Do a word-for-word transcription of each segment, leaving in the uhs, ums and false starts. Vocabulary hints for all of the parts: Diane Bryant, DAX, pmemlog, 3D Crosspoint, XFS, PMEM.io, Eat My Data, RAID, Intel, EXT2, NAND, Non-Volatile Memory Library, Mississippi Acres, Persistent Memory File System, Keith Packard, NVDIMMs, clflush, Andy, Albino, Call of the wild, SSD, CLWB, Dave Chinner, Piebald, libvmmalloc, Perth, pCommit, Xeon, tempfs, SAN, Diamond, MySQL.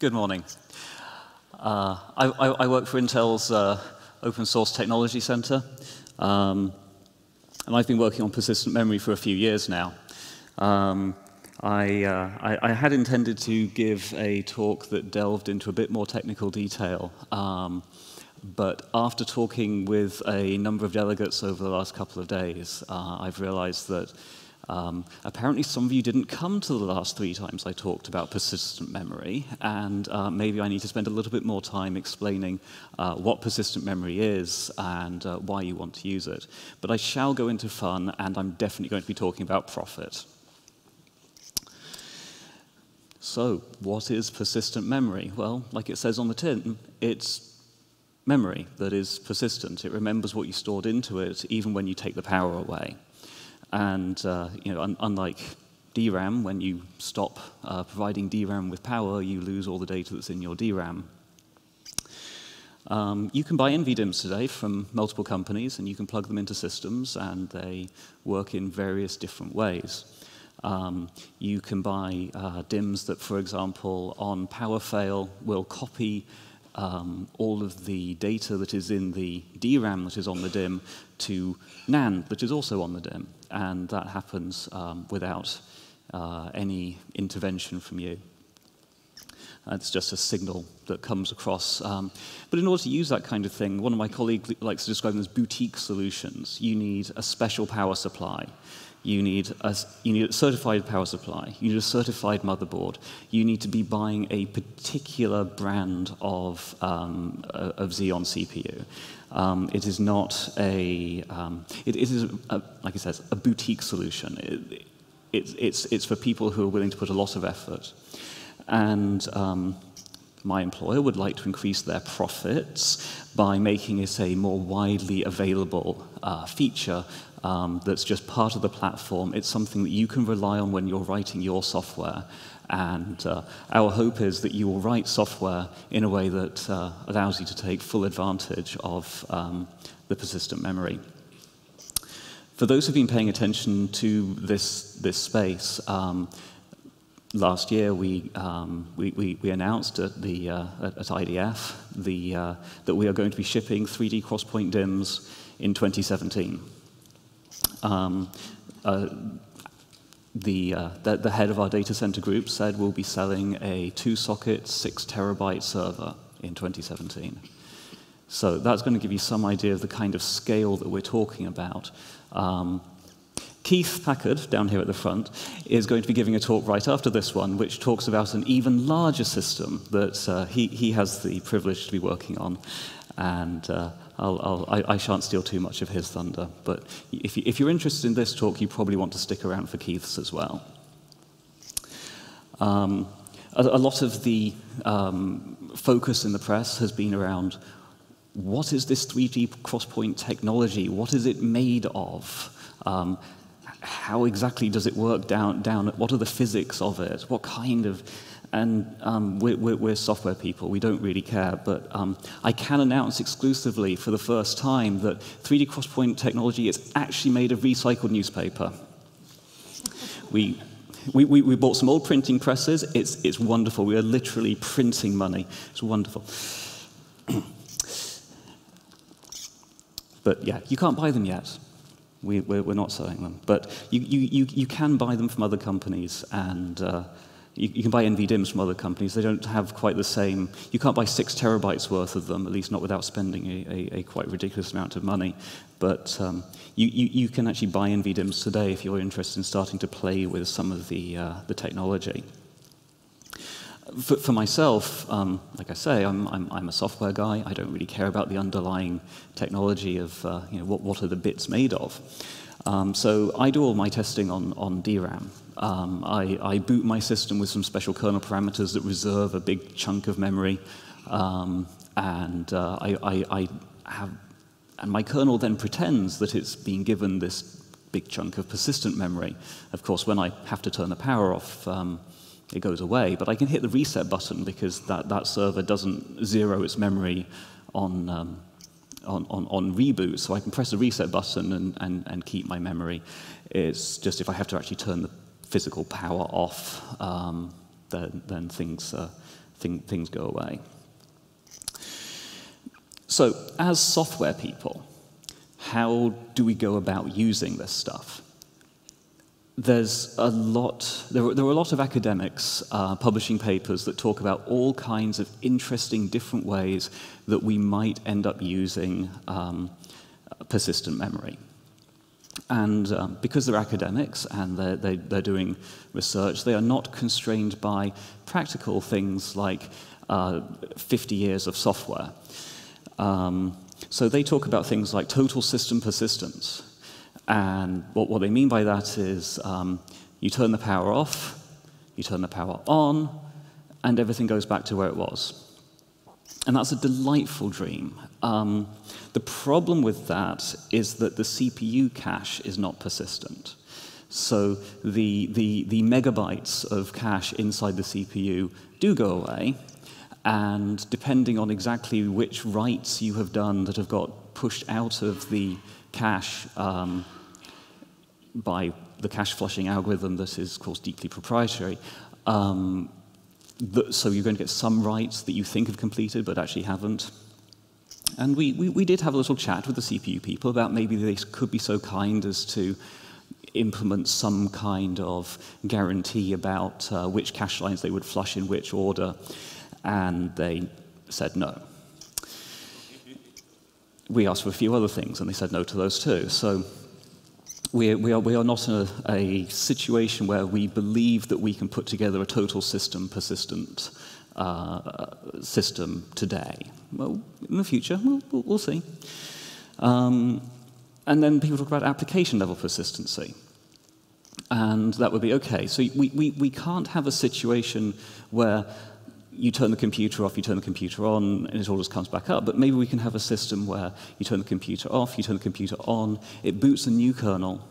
Good morning. Uh, I, I, I work for Intel's uh, Open Source Technology Center, um, and I've been working on persistent memory for a few years now. Um, I, uh, I, I had intended to give a talk that delved into a bit more technical detail, um, but after talking with a number of delegates over the last couple of days, uh, I've realized that Um, apparently some of you didn't come to the last three times I talked about persistent memory, and uh, maybe I need to spend a little bit more time explaining uh, what persistent memory is and uh, why you want to use it. But I shall go into fun, and I'm definitely going to be talking about profit. So, what is persistent memory? Well, like it says on the tin, it's memory that is persistent. It remembers what you stored into it, even when you take the power away. And uh, you know, un unlike D RAM, when you stop uh, providing D RAM with power, you lose all the data that's in your D RAM. Um, you can buy N V DIMMs today from multiple companies, and you can plug them into systems, and they work in various different ways. Um, you can buy uh, DIMMs that, for example, on power fail, will copy Um, all of the data that is in the D RAM that is on the DIMM to NAND that is also on the DIMM, and that happens um, without uh, any intervention from you. Uh, it's just a signal that comes across. Um, but in order to use that kind of thing, one of my colleagues likes to describe them as boutique solutions. You need a special power supply. You need, a, you need a certified power supply. You need a certified motherboard. You need to be buying a particular brand of, um, of Xeon C P U. Um, it is not a, um, it, it is, a, like I said, a boutique solution. It, it, it's, it's for people who are willing to put a lot of effort. And um, my employer would like to increase their profits by making it a more widely available uh, feature Um, that's just part of the platform. It's something that you can rely on when you're writing your software. And uh, our hope is that you will write software in a way that uh, allows you to take full advantage of um, the persistent memory. For those who've been paying attention to this, this space, um, last year we, um, we, we, we announced at, the, uh, at, at I D F the, uh, that we are going to be shipping three D Crosspoint DIMMs in twenty seventeen. Um, uh, the, uh, the, the head of our data center group said we'll be selling a two-socket, six-terabyte server in twenty seventeen. So that's going to give you some idea of the kind of scale that we're talking about. Um, Keith Packard, down here at the front, is going to be giving a talk right after this one, which talks about an even larger system that uh, he, he has the privilege to be working on. And uh, I'll, I'll, I, I shan't steal too much of his thunder. But if, you, if you're interested in this talk, you probably want to stick around for Keith's as well. Um, a, a lot of the um, focus in the press has been around, what is this three D Crosspoint technology? What is it made of? Um, how exactly does it work down, down at, what are the physics of it? What kind of... And um, we're, we're software people. We don't really care. But um, I can announce exclusively for the first time that three D Crosspoint technology is actually made of recycled newspaper. we, we, we bought some old printing presses. It's, it's wonderful. We are literally printing money. It's wonderful. But yeah, you can't buy them yet. We, we're, we're not selling them. But you, you, you can buy them from other companies. And... Uh, You can buy N V DIMMs from other companies. They don't have quite the same. You can't buy six terabytes worth of them, at least not without spending a, a, a quite ridiculous amount of money. But um, you, you, you can actually buy N V DIMMs today if you're interested in starting to play with some of the, uh, the technology. For, for myself, um, like I say, I'm, I'm, I'm a software guy. I don't really care about the underlying technology of uh, you know, what, what are the bits made of. Um, so I do all my testing on, on D RAM. Um, I, I boot my system with some special kernel parameters that reserve a big chunk of memory, um, and uh, I, I, I have, and my kernel then pretends that it's been given this big chunk of persistent memory. Of course, when I have to turn the power off, um, it goes away. But I can hit the reset button because that, that server doesn't zero its memory on. Um, On, on, on reboot, so I can press the reset button and, and, and keep my memory. It's just if I have to actually turn the physical power off, um, then, then things, uh, thing, things go away. So as software people, how do we go about using this stuff? There's a lot, there are, there are a lot of academics uh, publishing papers that talk about all kinds of interesting different ways that we might end up using um, persistent memory. And um, because they're academics and they're, they, they're doing research, they are not constrained by practical things like uh, fifty years of software. Um, so they talk about things like total system persistence. And what, what they mean by that is um, you turn the power off, you turn the power on, and everything goes back to where it was. And that's a delightful dream. Um, the problem with that is that the C P U cache is not persistent. So the, the, the megabytes of cache inside the C P U do go away. And depending on exactly which writes you have done that have got pushed out of the cache um, by the cache flushing algorithm that is, of course, deeply proprietary, um, the, so you're going to get some writes that you think have completed but actually haven't. And we, we, we did have a little chat with the C P U people about maybe they could be so kind as to implement some kind of guarantee about uh, which cache lines they would flush in which order, and they said no. We asked for a few other things, and they said no to those too. So we, we, are, we are not in a, a situation where we believe that we can put together a total system persistent uh, system today. Well, in the future, we'll, we'll see. Um, and then people talk about application-level persistency. And that would be OK. So we, we, we can't have a situation where you turn the computer off, you turn the computer on, and it all just comes back up. But maybe we can have a system where you turn the computer off, you turn the computer on, it boots a new kernel,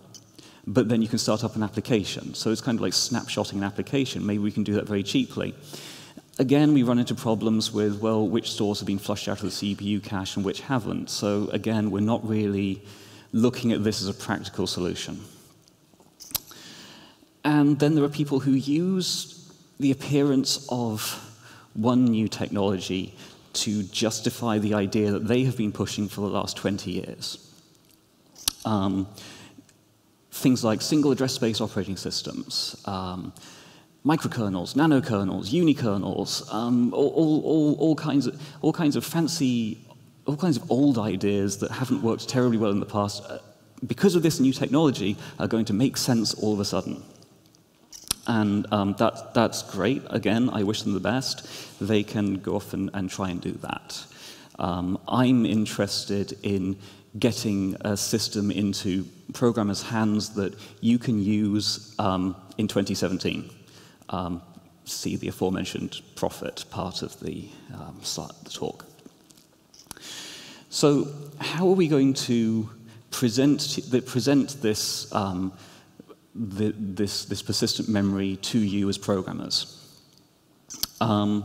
but then you can start up an application. So it's kind of like snapshotting an application. Maybe we can do that very cheaply. Again, we run into problems with, well, which stores have been flushed out of the C P U cache and which haven't. So again, we're not really looking at this as a practical solution. And then there are people who use the appearance of one new technology to justify the idea that they have been pushing for the last twenty years. Um, things like single address space operating systems, um, microkernels, nanokernels, unikernels, um, all, all, all, all, kinds of, all kinds of fancy, all kinds of old ideas that haven't worked terribly well in the past, uh, because of this new technology, are going to make sense all of a sudden. And um, that, that's great. Again, I wish them the best. They can go off and, and try and do that. Um, I'm interested in getting a system into programmers' hands that you can use um, in twenty seventeen. Um, see the aforementioned profit part of the, um, start of the talk. So how are we going to present, present this um, The, this, this persistent memory to you as programmers? Um,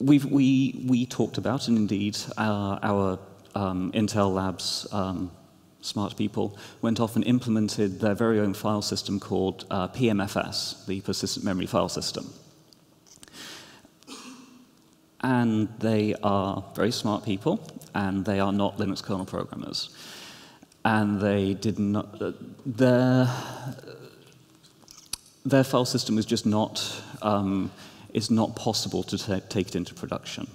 we've, we, we talked about, and indeed uh, our um, Intel Labs um, smart people went off and implemented their very own file system called uh, P M F S, the Persistent Memory File System. And they are very smart people, and they are not Linux kernel programmers. And they did not, uh, their, their file system is just not, um, it's not possible to ta take it into production.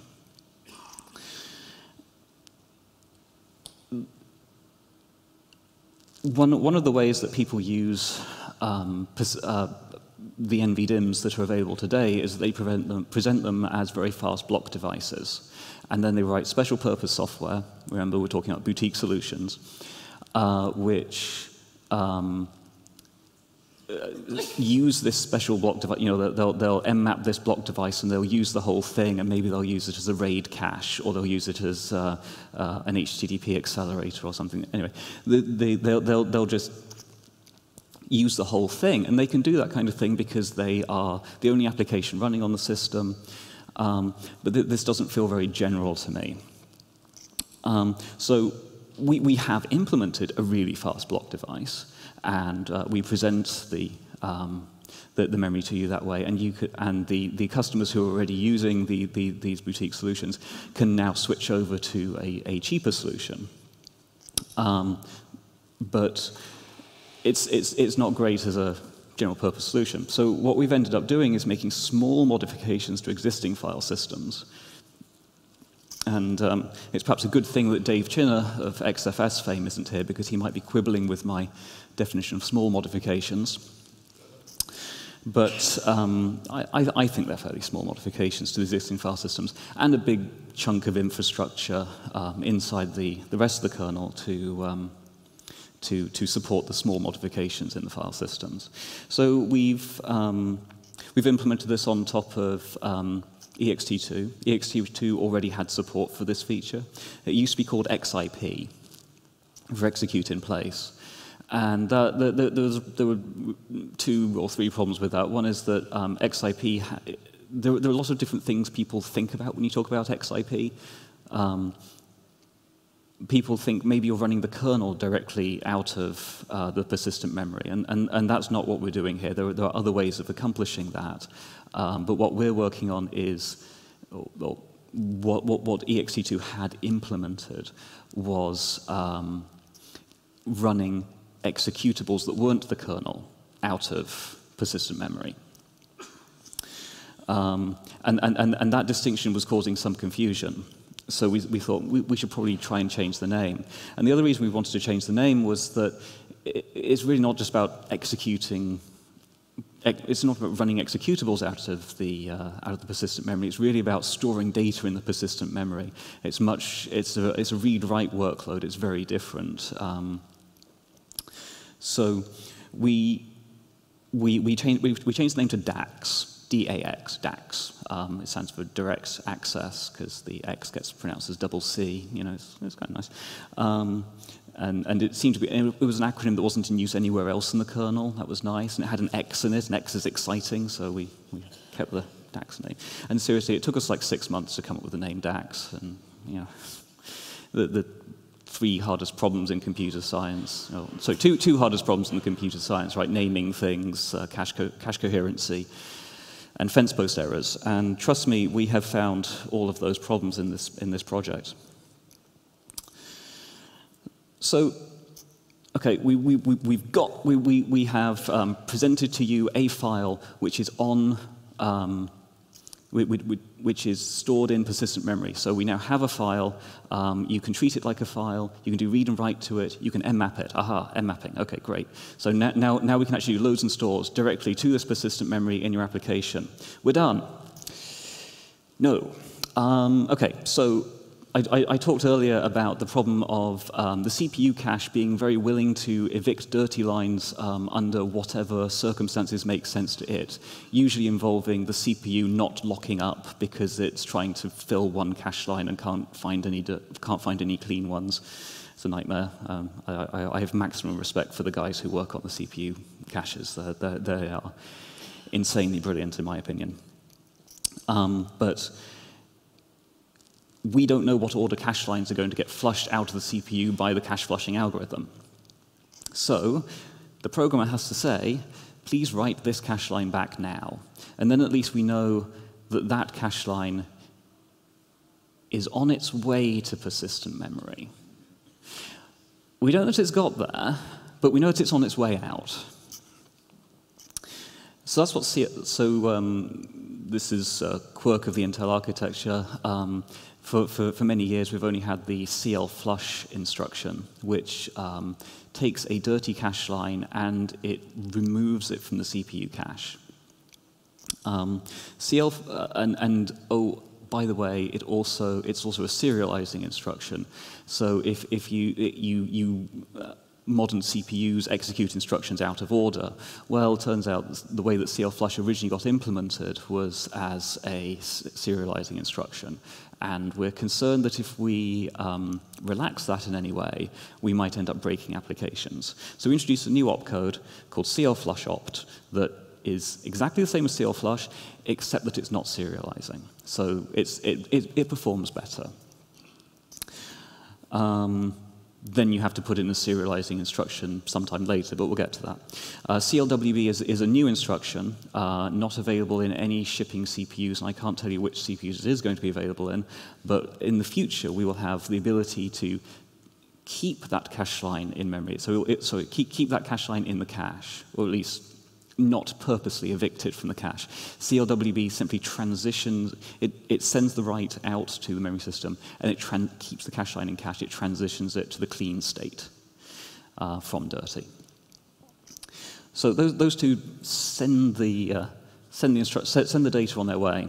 One, one of the ways that people use um, uh, the N V DIMMs that are available today is that they prevent them, present them as very fast block devices. And then they write special purpose software. Remember, we're talking about boutique solutions. Uh, which um, uh, use this special block device. You know, they'll, they'll mmap this block device, and they'll use the whole thing, and maybe they'll use it as a RAID cache, or they'll use it as uh, uh, an H T T P accelerator or something. Anyway, they, they, they'll, they'll, they'll just use the whole thing, and they can do that kind of thing because they are the only application running on the system. Um, but th this doesn't feel very general to me. Um, so. We, we have implemented a really fast block device, and uh, we present the um, the, the memory to you that way. And you could, and the, the customers who are already using the, the, these boutique solutions can now switch over to a, a cheaper solution. Um, but it's, it's, it's not great as a general purpose solution. So what we've ended up doing is making small modifications to existing file systems. And um, it's perhaps a good thing that Dave Chinner of X F S fame isn't here, because he might be quibbling with my definition of small modifications. But um, I, I, I think they're fairly small modifications to existing file systems, and a big chunk of infrastructure um, inside the, the rest of the kernel to, um, to, to support the small modifications in the file systems. So we've, um, we've implemented this on top of um, E X T two. E X T two already had support for this feature. It used to be called X I P, for execute in place. And uh, the, the, there, was, there were two or three problems with that. One is that um, X I P, ha there, there are lots of different things people think about when you talk about X I P. Um, people think maybe you're running the kernel directly out of uh, the persistent memory, and, and, and that's not what we're doing here. There are, there are other ways of accomplishing that. Um, but what we're working on is, well, what, what, what E X T two had implemented was um, running executables that weren't the kernel out of persistent memory. Um, and, and, and that distinction was causing some confusion. So we, we thought we, we should probably try and change the name. And the other reason we wanted to change the name was that it, it's really not just about executing. It's not about running executables out of the uh, out of the persistent memory. It's really about storing data in the persistent memory. It's much. It's a it's a read-write workload. It's very different. Um, so we we we changed we, we changed the name to DAX. D A X. DAX. Um, it stands for direct access, because the X gets pronounced as double C. You know, it's, it's kind of nice. Um, And, and it seemed to be, it was an acronym that wasn't in use anywhere else in the kernel. That was nice. And it had an X in it, and X is exciting, so we, we kept the DAX name. And seriously, it took us like six months to come up with the name DAX. And, you know, the, the three hardest problems in computer science, oh, sorry, two, two hardest problems in the computer science, right? Naming things, uh, cache, co cache coherency, and fence post errors. And trust me, we have found all of those problems in this, in this project. So, okay, we, we, we, we've got, we, we, we have um, presented to you a file which is on, um, we, we, we, which is stored in persistent memory. So we now have a file. Um, you can treat it like a file. You can do read and write to it. You can mmap it. Aha, mmapping. Okay, great. So now, now, now we can actually do loads and stores directly to this persistent memory in your application. We're done. No. Um, okay, so. I, I talked earlier about the problem of um, the C P U cache being very willing to evict dirty lines um, under whatever circumstances make sense to it, usually involving the C P U not locking up because it's trying to fill one cache line and can't find any can't find any clean ones. It's a nightmare. Um, I, I have maximum respect for the guys who work on the C P U caches. They're, they're, they are insanely brilliant, in my opinion. Um, but we don't know what order cache lines are going to get flushed out of the C P U by the cache flushing algorithm. So the programmer has to say, please write this cache line back now. And then at least we know that that cache line is on its way to persistent memory. We don't know if it's got there, but we know that it's on its way out. So that's what. So um, this is a quirk of the Intel architecture. Um, For, for, for many years, we've only had the clflush instruction, which um, takes a dirty cache line and it removes it from the C P U cache. Um, cl uh, and, and oh, by the way, it also it's also a serializing instruction. So if if you it, you you uh, modern C P Us execute instructions out of order. Well, it turns out the way that clflush originally got implemented was as a serializing instruction. And we're concerned that if we um, relax that in any way, we might end up breaking applications. So we introduced a new opcode called clflushopt that is exactly the same as clflush, except that it's not serializing. So it's, it, it, it performs better. Um, then you have to put in a serializing instruction sometime later, but we'll get to that. Uh, C L W B is, is a new instruction, uh, not available in any shipping C P Us, and I can't tell you which C P Us it is going to be available in, but in the future we will have the ability to keep that cache line in memory. So, it, so it keep, keep that cache line in the cache, or at least not purposely evict it from the cache. C L W B simply transitions, it, it sends the write out to the memory system, and it tran keeps the cache line in cache. It transitions it to the clean state uh, from dirty. So those, those two send the, uh, send, the send the data on their way.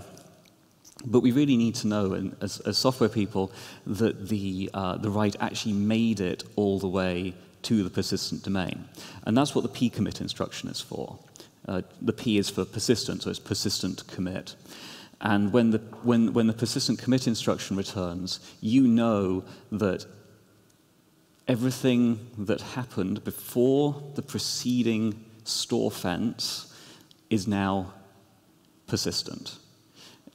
But we really need to know, and as, as software people, that the, uh, the write actually made it all the way to the persistent domain. And that's what the pCommit instruction is for. Uh, the P is for persistent, so it's persistent commit. And when the, when, when the persistent commit instruction returns, you know that everything that happened before the preceding store fence is now persistent.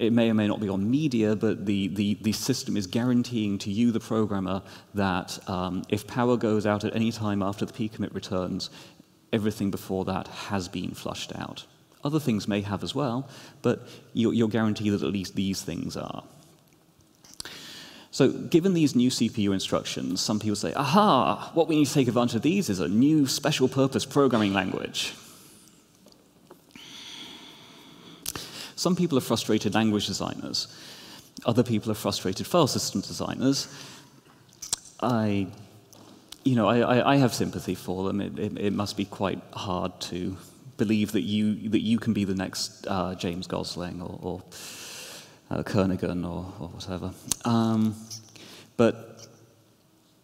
It may or may not be on media, but the, the, the system is guaranteeing to you, the programmer, that um, if power goes out at any time after the pCommit returns, everything before that has been flushed out. Other things may have as well, but you're, you're guaranteed that at least these things are. So given these new C P U instructions, some people say, aha, what we need to take advantage of these is a new special purpose programming language. Some people are frustrated language designers. Other people are frustrated file system designers. I, you know, I, I have sympathy for them. It, it, it must be quite hard to believe that you that you can be the next uh, James Gosling or, or uh, Kernighan or, or whatever. Um, but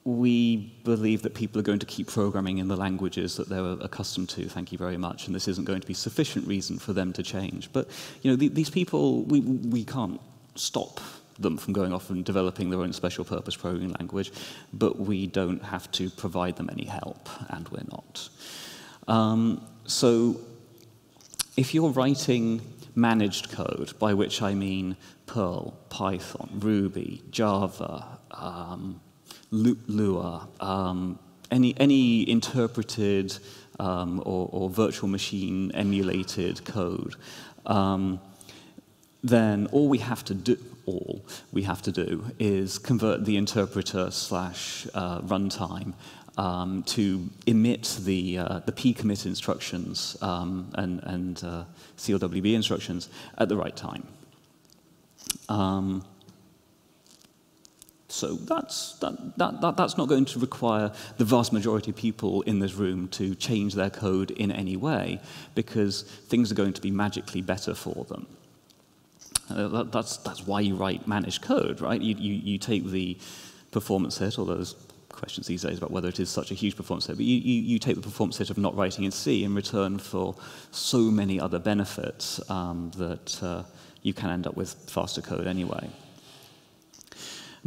we believe that people are going to keep programming in the languages that they're accustomed to, thank you very much, and this isn't going to be sufficient reason for them to change. But you know, the, these people, we, we can't stop them from going off and developing their own special purpose programming language, but we don't have to provide them any help, and we're not. Um, so if you're writing managed code, by which I mean Perl, Python, Ruby, Java, um, Lua, um, any, any interpreted um, or, or virtual machine emulated code, um, then all we have to do, all we have to do is convert the interpreter slash uh, runtime um, to emit the, uh, the pcommit instructions um, and, and uh, C L W B instructions at the right time. Um, So that's, that, that, that, that's not going to require the vast majority of people in this room to change their code in any way, because things are going to be magically better for them. Uh, that, that's, that's why you write managed code, right? You, you, you take the performance hit, although there's questions these days about whether it is such a huge performance hit, but you, you, you take the performance hit of not writing in C in return for so many other benefits um, that uh, you can end up with faster code anyway.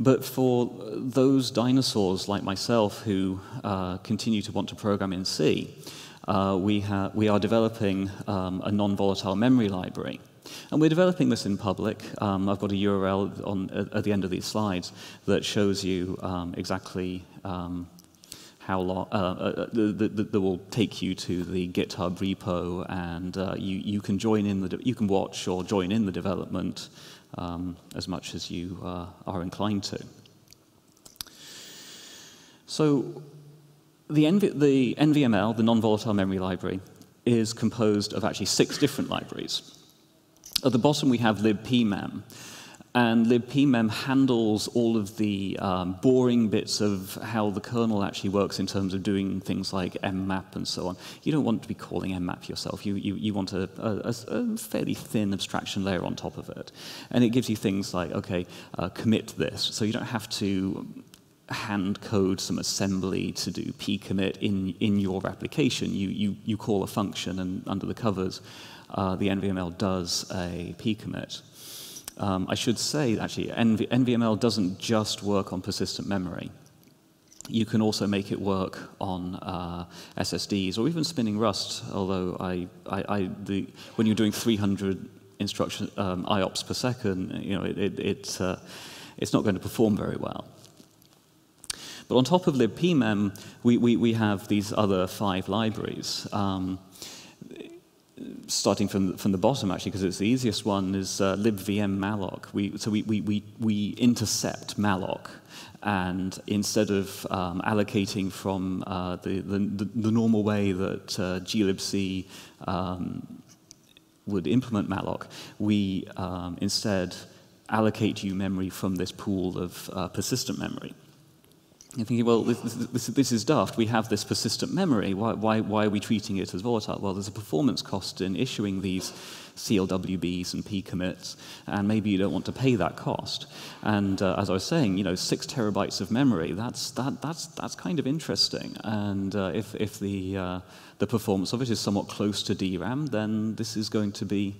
But for those dinosaurs like myself who uh, continue to want to program in C, uh, we, ha we are developing um, a non-volatile memory library. And we're developing this in public. Um, I've got a U R L on, at, at the end of these slides that shows you um, exactly um, how long uh, uh, that will take you to the GitHub repo, and uh, you, you can join in the you can watch or join in the development Um, as much as you uh, are inclined to. So the, N V the N V M L, the non-volatile memory library, is composed of actually six different libraries. At the bottom we have libpmem, and libpmem handles all of the um, boring bits of how the kernel actually works in terms of doing things like mmap and so on. You don't want to be calling mmap yourself. You, you, you want a, a, a fairly thin abstraction layer on top of it. And it gives you things like, OK, uh, commit this. So you don't have to hand code some assembly to do pcommit in, in your application. You, you, you call a function, and under the covers, uh, the N V M L does a pcommit. Um, I should say, actually, NV NVML doesn't just work on persistent memory. You can also make it work on uh, S S Ds or even spinning Rust, although I, I, I, the, when you're doing three hundred instruction, um, I O P S per second, you know, it, it, it, uh, it's not going to perform very well. But on top of libpmem, we, we, we have these other five libraries. Um, starting from, from the bottom, actually, because it's the easiest one, is uh, libvmmalloc. We, so we, we, we, we intercept malloc. And instead of um, allocating from uh, the, the, the normal way that uh, glibc um, would implement malloc, we um, instead allocate you memory from this pool of uh, persistent memory. You're thinking, well, this, this, this is daft. We have this persistent memory. Why, why, why are we treating it as volatile? Well, there's a performance cost in issuing these C L W Bs and pcommits, and maybe you don't want to pay that cost. And uh, as I was saying, you know, six terabytes of memory—that's that, that's that's kind of interesting. And uh, if if the uh, the performance of it is somewhat close to D RAM, then this is going to be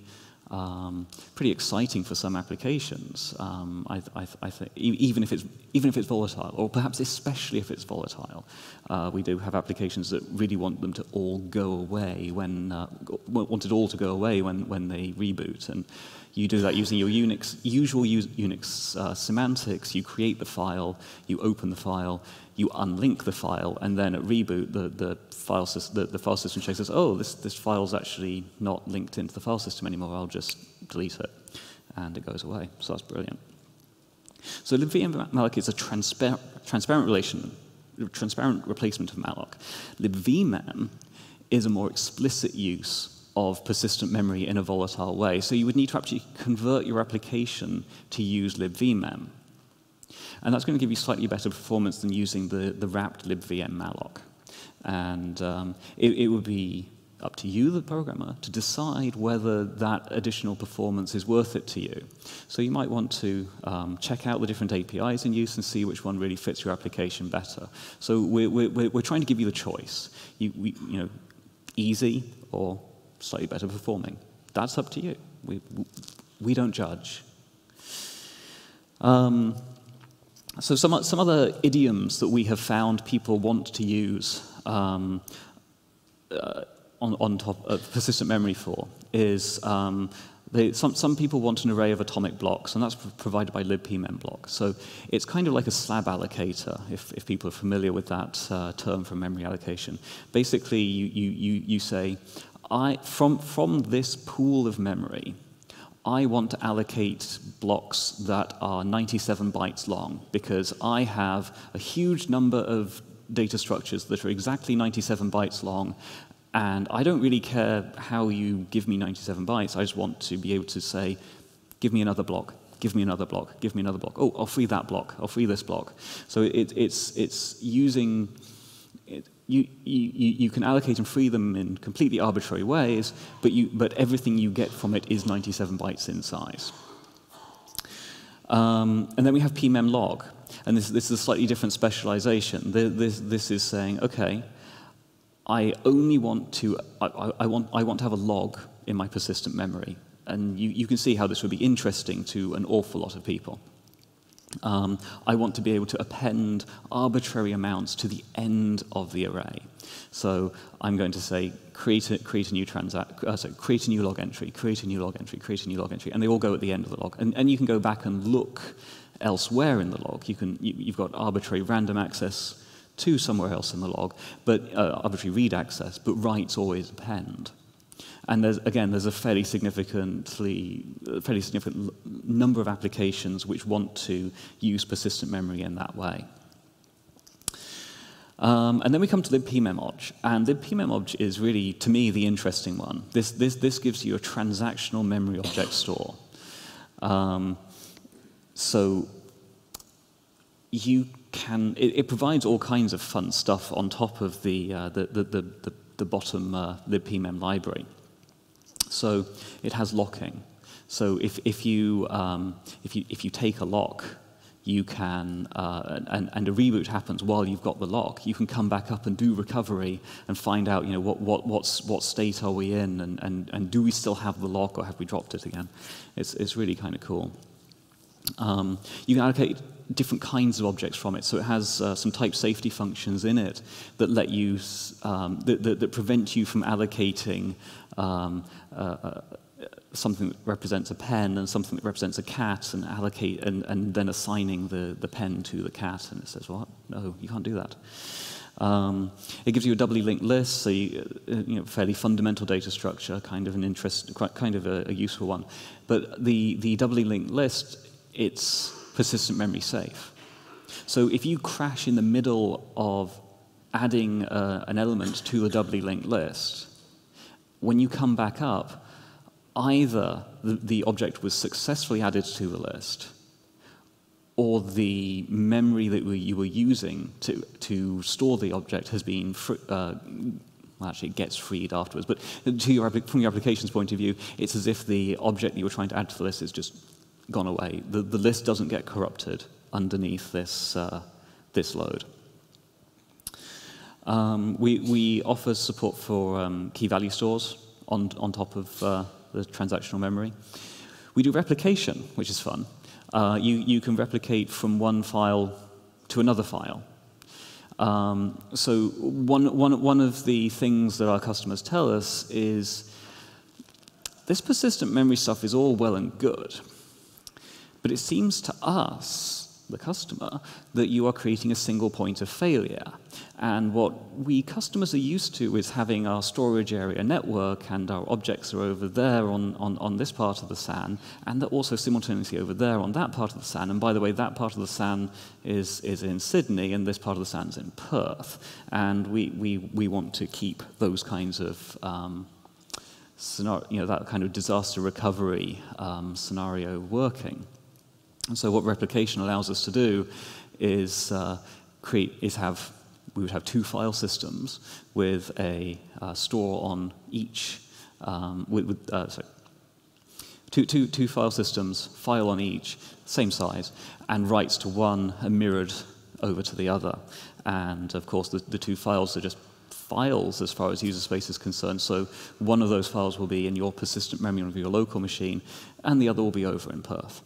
Um, pretty exciting for some applications. Um, I, I, I think even if it's even if it's volatile, or perhaps especially if it's volatile, uh, we do have applications that really want them to all go away when uh, want it all to go away when when they reboot. And you do that using your Unix usual Unix uh, semantics. You create the file, you open the file, you unlink the file, and then at reboot, the, the, file, the, the file system checks says, oh, this, this file's actually not linked into the file system anymore. I'll just delete it. And it goes away. So that's brilliant. So libvmalloc is a transpar transparent relation, transparent replacement of malloc. Libvmem is a more explicit use of persistent memory in a volatile way. So you would need to actually convert your application to use libvmem. And that's going to give you slightly better performance than using the, the wrapped libvmmalloc. And um, it, it would be up to you, the programmer, to decide whether that additional performance is worth it to you. So you might want to um, check out the different A P Is in use and see which one really fits your application better. So we're, we're, we're trying to give you the choice. You, we, you know, easy or slightly better performing. That's up to you. We, we don't judge. Um, So some, some other idioms that we have found people want to use um, uh, on, on top of persistent memory for is um, they, some, some people want an array of atomic blocks, and that's provided by libpmem block. So it's kind of like a slab allocator, if, if people are familiar with that uh, term from memory allocation. Basically, you, you, you, you say, I, from, from this pool of memory, I want to allocate blocks that are ninety-seven bytes long because I have a huge number of data structures that are exactly ninety-seven bytes long, and I don't really care how you give me ninety-seven bytes. I just want to be able to say, give me another block, give me another block, give me another block. Oh, I'll free that block, I'll free this block. So it, it's, it's using... It, You, you, you can allocate and free them in completely arbitrary ways, but, you, but everything you get from it is ninety-seven bytes in size. Um, and then we have pmemlog, and this, this is a slightly different specialization. This, this is saying, okay, I only want to, I, I, want, I want to have a log in my persistent memory. And you, you can see how this would be interesting to an awful lot of people. Um, I want to be able to append arbitrary amounts to the end of the array. So I'm going to say create a, create a new transact, uh, sorry, create a new log entry, create a new log entry, create a new log entry, and they all go at the end of the log. And, and you can go back and look elsewhere in the log. You can you, you've got arbitrary random access to somewhere else in the log, but uh, arbitrary read access. But writes always append. And there's, again, there's a fairly significantly, fairly significant number of applications which want to use persistent memory in that way. Um, and then we come to libpmemobj, and libpmemobj is really, to me, the interesting one. This this this gives you a transactional memory object store. Um, so you can it, it provides all kinds of fun stuff on top of the uh, the, the, the, the the bottom uh, libpmem library. So it has locking. So if if you um, if you if you take a lock, you can uh, and and a reboot happens while you've got the lock. You can come back up and do recovery and find out you know what what what's what state are we in, and and and do we still have the lock or have we dropped it again? It's it's really kind of cool. Um, you can allocate different kinds of objects from it, so it has uh, some type safety functions in it that let you um, that, that, that prevent you from allocating um, uh, something that represents a pen and something that represents a cat, and allocate and, and then assigning the, the pen to the cat, and it says, "What? No, you can't do that." Um, it gives you a doubly linked list, so you, you know, fairly fundamental data structure, kind of an interest, quite kind of a, a useful one. But the the doubly linked list, it's persistent memory safe. So if you crash in the middle of adding uh, an element to the doubly linked list, when you come back up, either the, the object was successfully added to the list, or the memory that we, you were using to, to store the object has been, fr uh, well, actually it gets freed afterwards, but to your, from your application's point of view, it's as if the object you were trying to add to the list is just gone away. The, the list doesn't get corrupted underneath this, uh, this load. Um, we, we offer support for um, key value stores on, on top of uh, the transactional memory. We do replication, which is fun. Uh, you, you can replicate from one file to another file. Um, so one, one, one of the things that our customers tell us is this persistent memory stuff is all well and good, but it seems to us, the customer, that you are creating a single point of failure. And what we customers are used to is having our storage area network and our objects are over there on, on, on this part of the S A N, and they're also simultaneously over there on that part of the S A N. And by the way, that part of the S A N is, is in Sydney, and this part of the S A N is in Perth. And we, we, we want to keep those kinds of um, scenario, you know, that kind of disaster recovery um, scenario working. And so what replication allows us to do is uh, create, is have, we would have two file systems with a uh, store on each, um, with, with uh, sorry, two, two, two file systems, file on each, same size, and writes to one are mirrored over to the other. And of course, the, the two files are just files as far as user space is concerned, so one of those files will be in your persistent memory of your local machine, and the other will be over in Perth.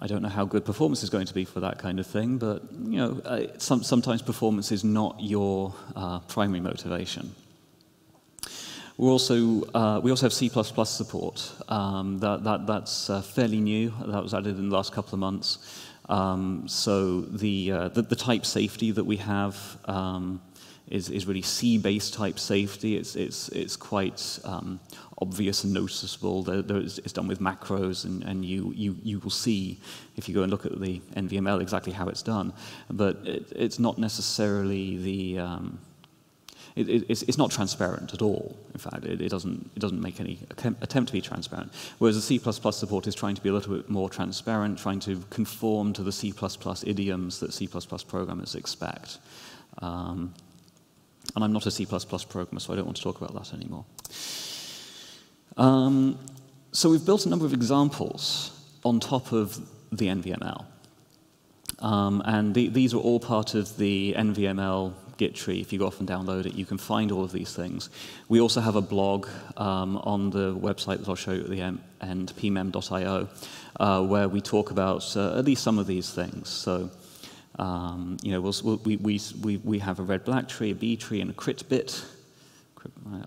I don't know how good performance is going to be for that kind of thing, but you know, uh, some, sometimes performance is not your uh, primary motivation. We're also uh, we also have C plus plus support. Um, that that that's uh, fairly new. That was added in the last couple of months. Um, so the, uh, the the type safety that we have um, is is really C-based type safety. It's it's it's quite um, obvious and noticeable. There, there is, it's done with macros, and, and you you you will see if you go and look at the N V M L exactly how it's done. But it, it's not necessarily the um, it, it, it's it's not transparent at all. In fact, it, it doesn't it doesn't make any attempt, attempt to be transparent. Whereas the C plus plus support is trying to be a little bit more transparent, trying to conform to the C plus plus idioms that C plus plus programmers expect. Um, And I'm not a C plus plus programmer, so I don't want to talk about that anymore. Um, so we've built a number of examples on top of the N V M L. Um, and the, these are all part of the N V M L Git tree. If you go off and download it, you can find all of these things. We also have a blog um, on the website that I'll show you at the end, P M E M dot I O, uh, where we talk about uh, at least some of these things. So. Um, you know, we'll, we we we we have a red-black tree, a B tree, and a crit bit.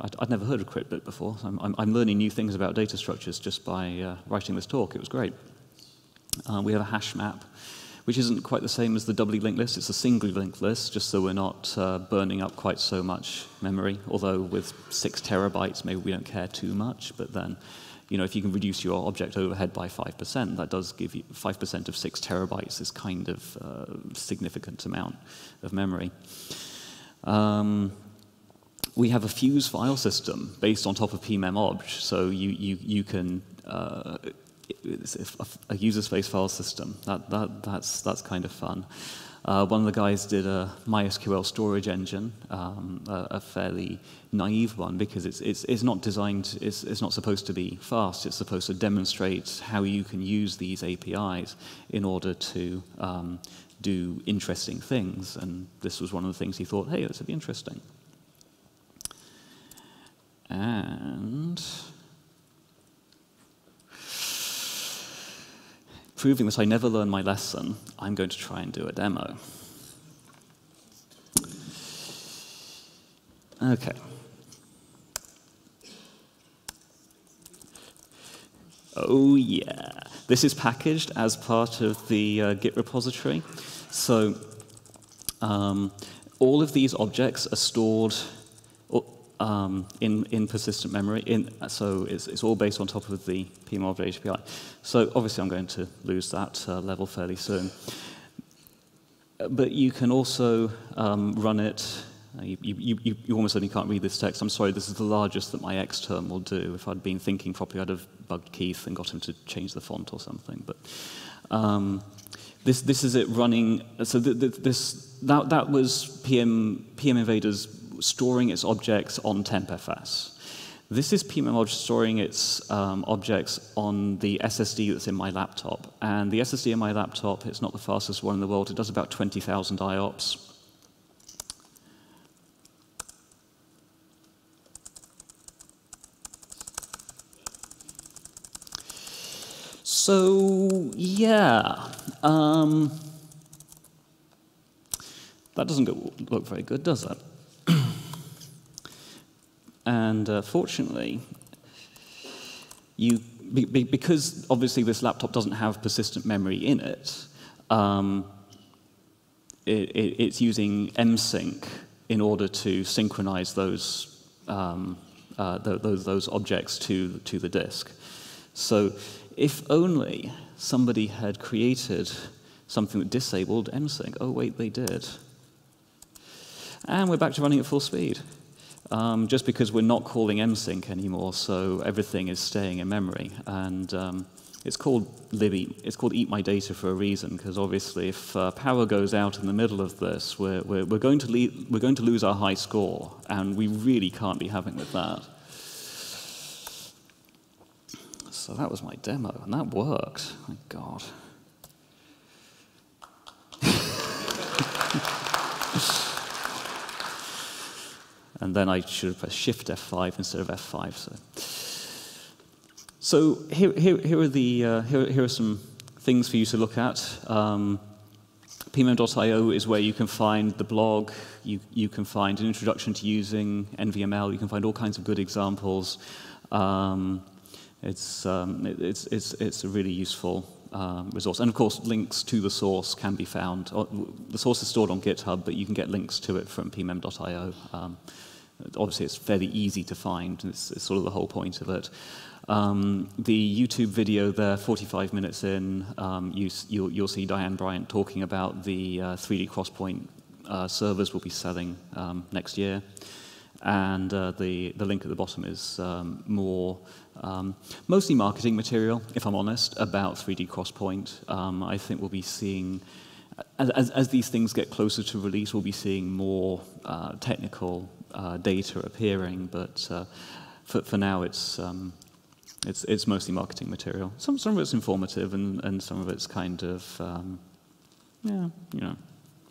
I'd, I'd never heard of crit bit before. So I'm, I'm I'm learning new things about data structures just by uh, writing this talk. It was great. Uh, we have a hash map, which isn't quite the same as the doubly linked list. It's a singly linked list, just so we're not uh, burning up quite so much memory. Although with six terabytes, maybe we don't care too much. But then, you know, if you can reduce your object overhead by five percent, that does give you five percent of six terabytes is kind of uh, significant amount of memory. Um, we have a fuse file system based on top of pmemobj, so you, you, you can, uh, it's a, a user space file system. That, that, that's, that's kind of fun. Uh, one of the guys did a MySQL storage engine, um, a, a fairly naive one because it's it's it's not designed. It's it's not supposed to be fast. It's supposed to demonstrate how you can use these A P Is in order to um, do interesting things. And this was one of the things he thought, hey, this would be interesting. And proving that I never learn my lesson, I'm going to try and do a demo. Okay. Oh yeah. This is packaged as part of the uh, Git repository. So um, all of these objects are stored um, in, in persistent memory. In, so it's, it's all based on top of the P M E M dot I O A P I. So obviously I'm going to lose that uh, level fairly soon. But you can also um, run it. You, you, you, you almost certainly can't read this text. I'm sorry, this is the largest that my X term will do. If I'd been thinking properly, I'd have bugged Keith and got him to change the font or something. But um, this, this is it running. So th th this, that, that was P M, P M Invaders storing its objects on tempfs. This is pMemobj storing its um, objects on the S S D that's in my laptop. And the S S D in my laptop, it's not the fastest one in the world. It does about twenty thousand I O P S. So, yeah. Um, that doesn't go, look very good, does it? And uh, fortunately, you, be, be, because obviously this laptop doesn't have persistent memory in it, um, it, it it's using msync in order to synchronize those um, uh, th those those objects to to the disk. So if only somebody had created something that disabled msync. Oh wait, they did. And we're back to running at full speed. Um, just because we're not calling msync anymore, so everything is staying in memory. And um, it's called libby. It's called eat my data for a reason, because obviously, if uh, power goes out in the middle of this, we're we're, we're going to le we're going to lose our high score, and we really can't be having with that. So that was my demo, and that worked. My God. And then I should have pressed Shift F five instead of F five. So, so here, here, here are the uh, here, here are some things for you to look at. Um, P M E M dot I O is where you can find the blog. You you can find an introduction to using N V M L. You can find all kinds of good examples. Um, it's um, it, it's it's it's a really useful um, resource. And of course, links to the source can be found. The source is stored on GitHub, but you can get links to it from P M E M dot I O. Um, Obviously, it's fairly easy to find. It's, it's sort of the whole point of it. Um, the YouTube video there, forty-five minutes in, um, you, you'll, you'll see Diane Bryant talking about the uh, three D Crosspoint uh, servers we'll be selling um, next year. And uh, the, the link at the bottom is um, more, um, mostly marketing material, if I'm honest, about three D Crosspoint. Um, I think we'll be seeing... As, as, as these things get closer to release, we'll be seeing more uh, technical uh, data appearing. But uh, for, for now, it's, um, it's it's mostly marketing material. Some some of it's informative, and, and some of it's kind of um, yeah, you know,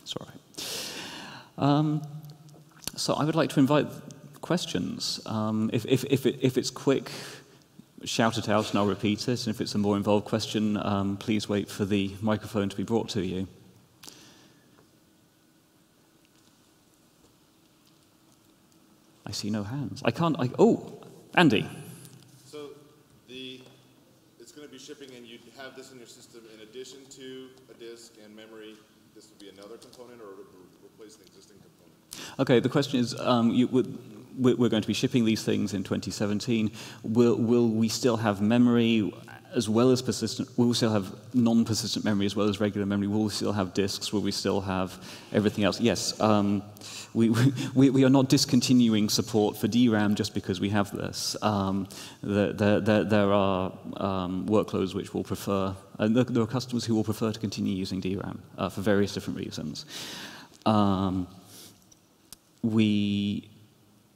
it's all right. Um, so I would like to invite questions. Um, if if if, it, if it's quick, shout it out, and I'll repeat it. And if it's a more involved question, um, please wait for the microphone to be brought to you. I see no hands. I can't. I, oh, Andy. So the it's going to be shipping, and you have this in your system in addition to a disk and memory. This would be another component, or replace the existing component. Okay. The question is, um, you, we're, we're going to be shipping these things in twenty seventeen. Will, will we still have memory as well as persistent? Will we still have non-persistent memory as well as regular memory? Will we still have disks? Will we still have everything else? Yes. Um, We, we, we are not discontinuing support for D RAM just because we have this. Um, there, there, there are um, workloads which will prefer, and there are customers who will prefer to continue using D RAM uh, for various different reasons. Um, we,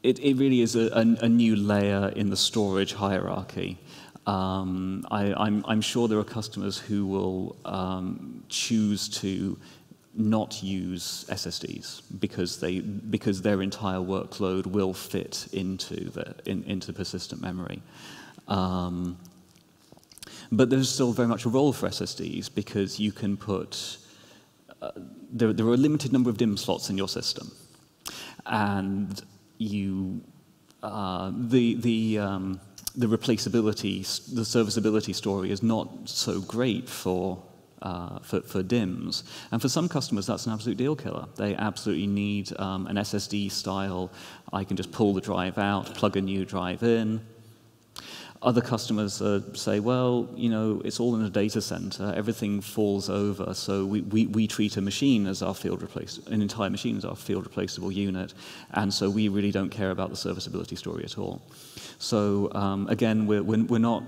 it, it really is a, a, a new layer in the storage hierarchy. Um, I, I'm, I'm sure there are customers who will um, choose to not use S S Ds because they because their entire workload will fit into the in, into persistent memory, um, but there's still very much a role for S S Ds because you can put uh, there there are a limited number of DIMM slots in your system, and you uh, the the um, the replaceability, the serviceability story is not so great for, uh, for for DIMMs, and for some customers that's an absolute deal killer. They absolutely need um, an S S D style. I can just pull the drive out, plug a new drive in. Other customers uh, say, well, you know, it's all in a data center. Everything falls over, so we, we, we treat a machine as our field replaceable, an entire machine as our field replaceable unit, and so we really don't care about the serviceability story at all. So um, again, we're, we're, we're not,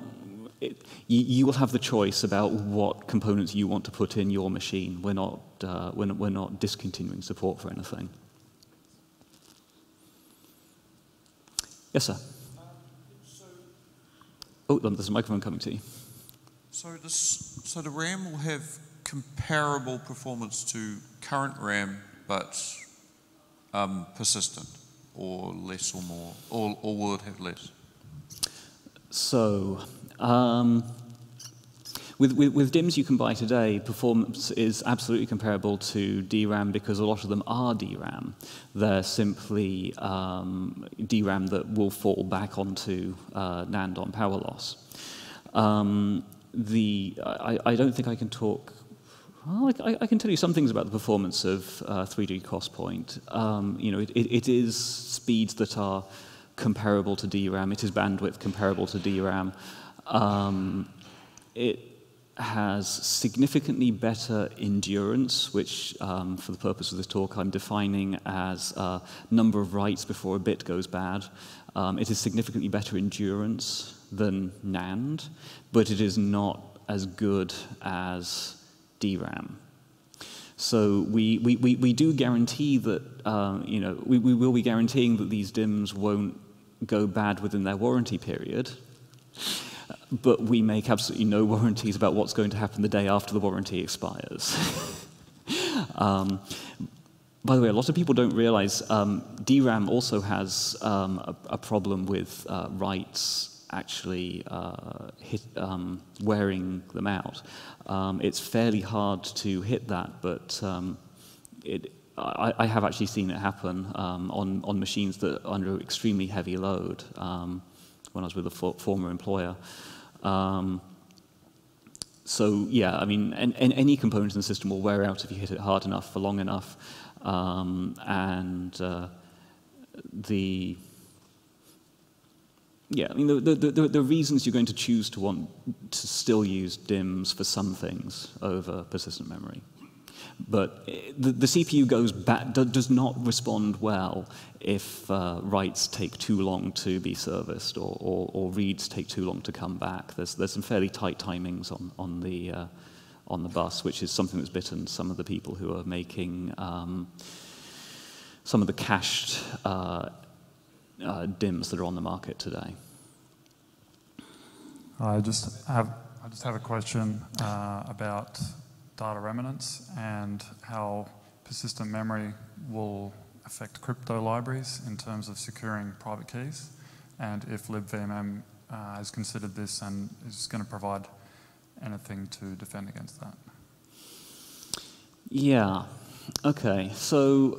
it, you, you will have the choice about what components you want to put in your machine. We're not, uh, we're, we're not discontinuing support for anything. Yes, sir? Oh, there's a microphone coming to you. So, this, so the RAM will have comparable performance to current RAM, but um, persistent, or less or more, or, or will it have less? So, um, with, with, with DIMMs you can buy today, performance is absolutely comparable to D RAM because a lot of them are D RAM. They're simply um, D RAM that will fall back onto uh, NAND on power loss. Um, the, I, I don't think I can talk... Well, I, I can tell you some things about the performance of uh, three D Crosspoint. Um, you know, it, it, it is speeds that are comparable to D RAM. It is bandwidth comparable to D RAM. Um, it has significantly better endurance, which, um, for the purpose of this talk, I'm defining as uh, number of writes before a bit goes bad. Um, it is significantly better endurance than NAND, but it is not as good as D RAM. So we, we, we, we do guarantee that, uh, you know, we, we will be guaranteeing that these DIMMs won't go bad within their warranty period. But we make absolutely no warranties about what's going to happen the day after the warranty expires. um, by the way, a lot of people don't realize um, D RAM also has um, a, a problem with uh, writes actually uh, hit, um, wearing them out. Um, it's fairly hard to hit that, but um, it, I, I have actually seen it happen um, on, on machines that are under extremely heavy load. Um, when I was with a for former employer. Um, so yeah, I mean, and, and any component in the system will wear out if you hit it hard enough for long enough. Um, and uh, the, yeah, I mean, the, the, the, the reasons you're going to choose to want to still use DIMMs for some things over persistent memory. But the, the C P U goes back, does not respond well if uh, writes take too long to be serviced or, or, or reads take too long to come back. There's, there's some fairly tight timings on, on, the, uh, on the bus, which is something that's bitten some of the people who are making um, some of the cached uh, uh, DIMMs that are on the market today. I just have, I just have a question uh, about data remnants and how persistent memory will affect crypto libraries in terms of securing private keys, and if libvmem uh, has considered this and is going to provide anything to defend against that. Yeah. Okay. So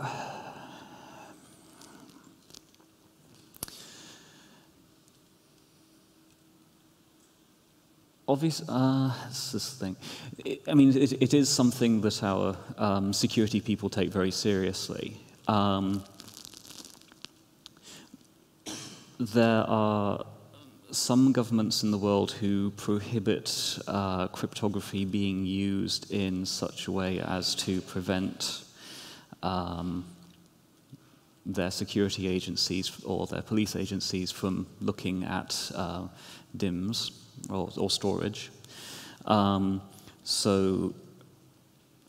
obvious, uh, it's this thing. It, I mean, it, it is something that our um, security people take very seriously. Um, there are some governments in the world who prohibit uh, cryptography being used in such a way as to prevent um, their security agencies or their police agencies from looking at uh, DIMMs. Or, or storage. Um, so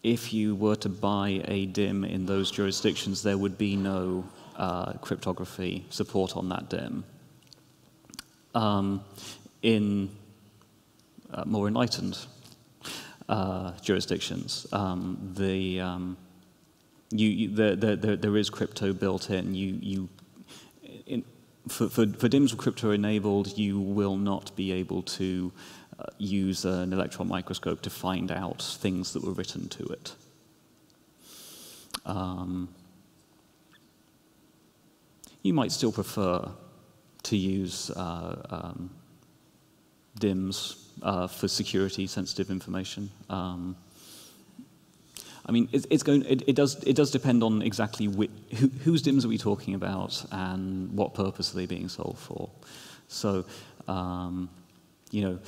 if you were to buy a DIMM in those jurisdictions, there would be no uh, cryptography support on that DIMM. Um, in uh, more enlightened uh, jurisdictions, um, the, um, you, you, the, the, the, there is crypto built in. You, you, in For, for, for DIMMs crypto-enabled, you will not be able to uh, use an electron microscope to find out things that were written to it. Um, you might still prefer to use uh, um, DIMMs uh, for security-sensitive information. Um, I mean, it, it's going. It, it does. It does depend on exactly which, who, whose DIMMs are we talking about and what purpose are they being sold for. So, um, you know,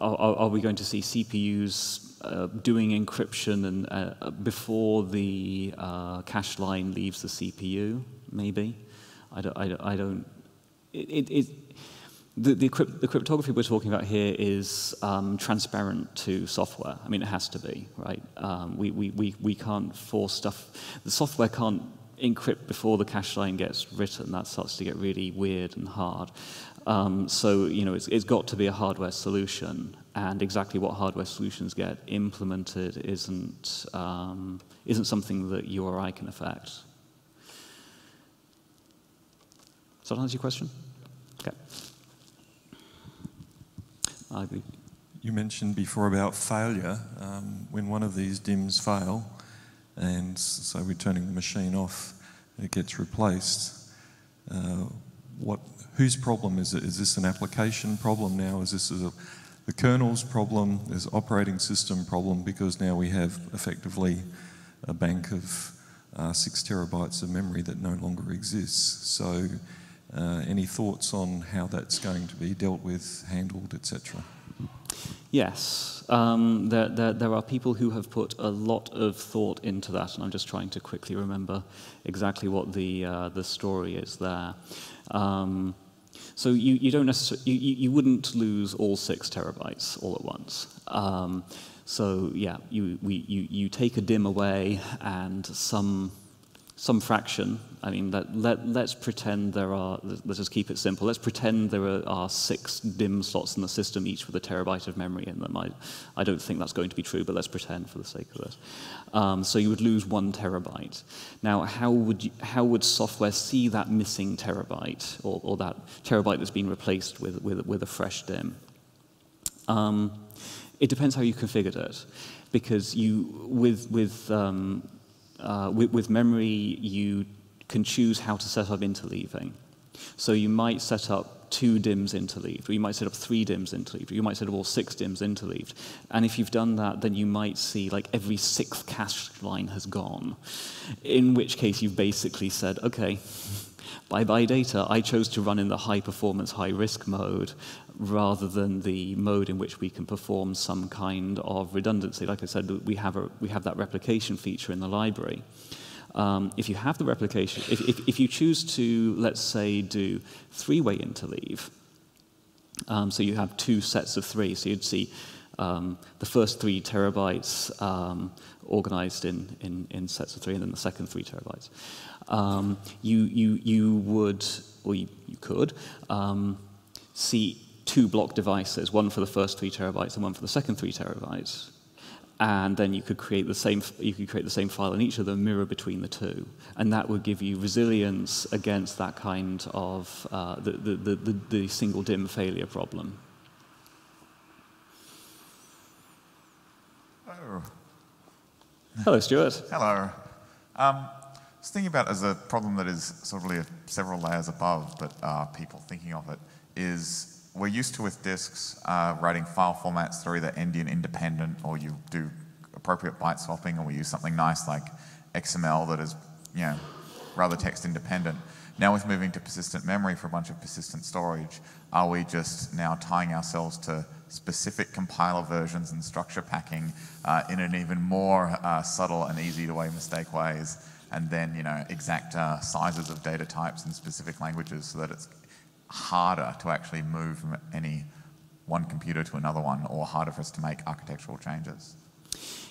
are, are we going to see C P Us uh, doing encryption and uh, before the uh, cache line leaves the C P U? Maybe. I don't. I don't. I don't it. it, it The, the, the cryptography we're talking about here is um, transparent to software. I mean, it has to be, right? Um, we, we, we, we can't force stuff. The software can't encrypt before the cache line gets written. That starts to get really weird and hard. Um, so, you know, it's, it's got to be a hardware solution. And exactly what hardware solutions get implemented isn't, um, isn't something that you or I can affect. Does that answer your question? Okay. You mentioned before about failure. Um, when one of these DIMMs fail, and so we're turning the machine off, it gets replaced. Uh, what? Whose problem is it? Is this an application problem now? Is this a, the kernel's problem? Is it an operating system problem? Because now we have effectively a bank of uh, six terabytes of memory that no longer exists. So. Uh, any thoughts on how that's going to be dealt with, handled, et cetera? Yes. Um, there, there, there are people who have put a lot of thought into that, and I'm just trying to quickly remember exactly what the, uh, the story is there. Um, so you, you, don't necessarily, you, you wouldn't lose all six terabytes all at once. Um, so yeah, you, we, you, you take a DIMM away and some... Some fraction. I mean, let, let, let's pretend there are. Let's just keep it simple. Let's pretend there are, are six DIMM slots in the system, each with a terabyte of memory in them. I, I don't think that's going to be true, but let's pretend for the sake of this. Um, so you would lose one terabyte. Now, how would you, how would software see that missing terabyte or, or that terabyte that's been replaced with with, with a fresh DIMM? Um, it depends how you configured it, because you with with um, Uh, with, with memory, you can choose how to set up interleaving. So you might set up two DIMMs interleaved, or you might set up three DIMMs interleaved, or you might set up all six DIMMs interleaved. And if you've done that, then you might see like every sixth cache line has gone, in which case you've basically said, okay, bye-bye data. I chose to run in the high-performance, high-risk mode rather than the mode in which we can perform some kind of redundancy. Like I said, we have, a, we have that replication feature in the library. Um, if you have the replication, if, if, if you choose to, let's say, do three-way interleave, um, so you have two sets of three, so you'd see um, the first three terabytes um, organized in, in, in sets of three, and then the second three terabytes. Um, you, you, you would, or you, you could, um, see two block devices, one for the first three terabytes and one for the second three terabytes. And then you could create the same, you could create the same file in each of them, mirror between the two. And that would give you resilience against that kind of, uh, the, the, the, the, the single DIMM failure problem. Hello. Hello, Stuart. Hello. Um, I was thinking about it as a problem that is sort of really several layers above, but uh, people thinking of it is we're used to with disks uh, writing file formats that are either endian independent or you do appropriate byte swapping, or we use something nice like X M L that is, you know, rather text independent. Now with moving to persistent memory for a bunch of persistent storage, are we just now tying ourselves to specific compiler versions and structure packing uh, in an even more uh, subtle and easy-to-way mistake ways? And then, you know, exact uh, sizes of data types in specific languages so that it's harder to actually move from any one computer to another one, or harder for us to make architectural changes.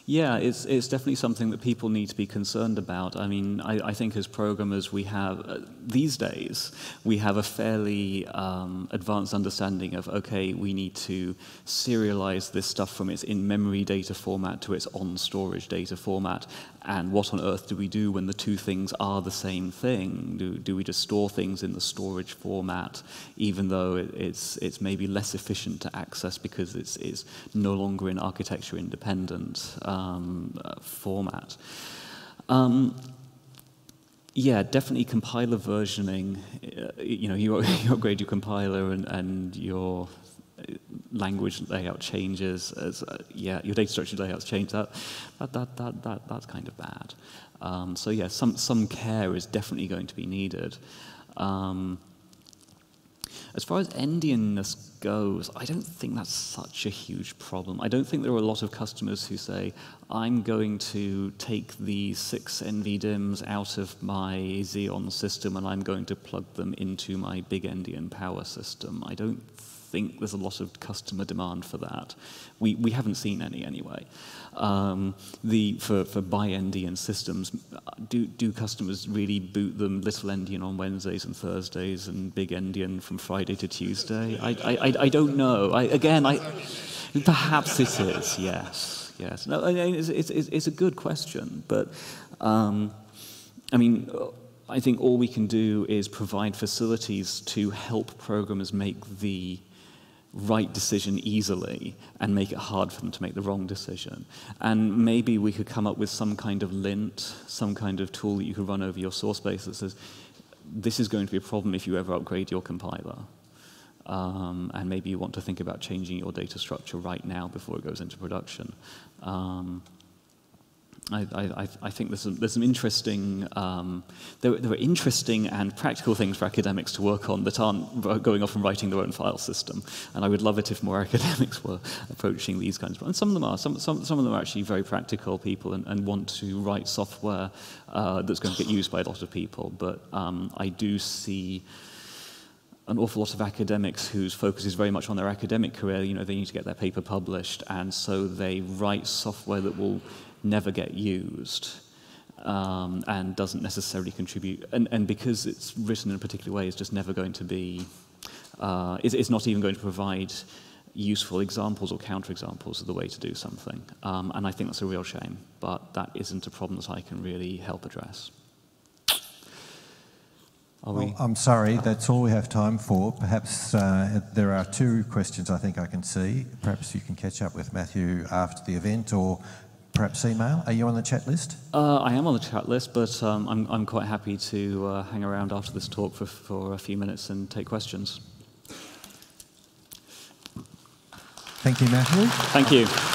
Yeah, it's, it's definitely something that people need to be concerned about. I mean, I, I think as programmers we have, uh, these days, we have a fairly um, advanced understanding of, okay, we need to serialize this stuff from its in-memory data format to its on-storage data format, and what on earth do we do when the two things are the same thing? Do, do we just store things in the storage format, even though it, it's, it's maybe less efficient to access because it's, it's no longer in architecture independent? Um, Um, uh, format. Um, Yeah, definitely compiler versioning. You know, you, you upgrade your compiler and, and your language layout changes. As uh, yeah, your data structure layouts change. That that that that, that that's kind of bad. Um, so yeah, some some care is definitely going to be needed. Um, As far as endianness goes, I don't think that's such a huge problem. I don't think there are a lot of customers who say, I'm going to take the six NVDIMMs out of my Xeon system and I'm going to plug them into my big endian power system. I don't think there's a lot of customer demand for that. We, we haven't seen any anyway. Um, the, for, for bi-endian systems, do, do customers really boot them little endian on Wednesdays and Thursdays and big endian from Friday to Tuesday? I, I, I don't know. I, again, I, perhaps it is, yes. yes. No, it's, it's, it's a good question, but um, I mean, I think all we can do is provide facilities to help programmers make the right decision easily and make it hard for them to make the wrong decision. And maybe we could come up with some kind of lint, some kind of tool that you could run over your source base that says, this is going to be a problem if you ever upgrade your compiler. Um, and maybe you want to think about changing your data structure right now before it goes into production. Um, I, I, I think there's some, there's some interesting, um, there, there are interesting and practical things for academics to work on that aren't going off and writing their own file system. And I would love it if more academics were approaching these kinds of problems. And some of them are. Some, some, some of them are actually very practical people and, and want to write software uh, that's going to get used by a lot of people. But um, I do see an awful lot of academics whose focus is very much on their academic career. You know, they need to get their paper published, and so they write software that will never get used um, and doesn't necessarily contribute. And, and because it's written in a particular way, it's just never going to be, uh, it's, it's not even going to provide useful examples or counterexamples of the way to do something. Um, and I think that's a real shame, but that isn't a problem that I can really help address. Well, I'm sorry, that's all we have time for. Perhaps uh, there are two questions I think I can see. Perhaps you can catch up with Matthew after the event, or perhaps email. Are you on the chat list? Uh, I am on the chat list, but um, I'm, I'm quite happy to uh, hang around after this talk for, for a few minutes and take questions. Thank you, Matthew. Thank you.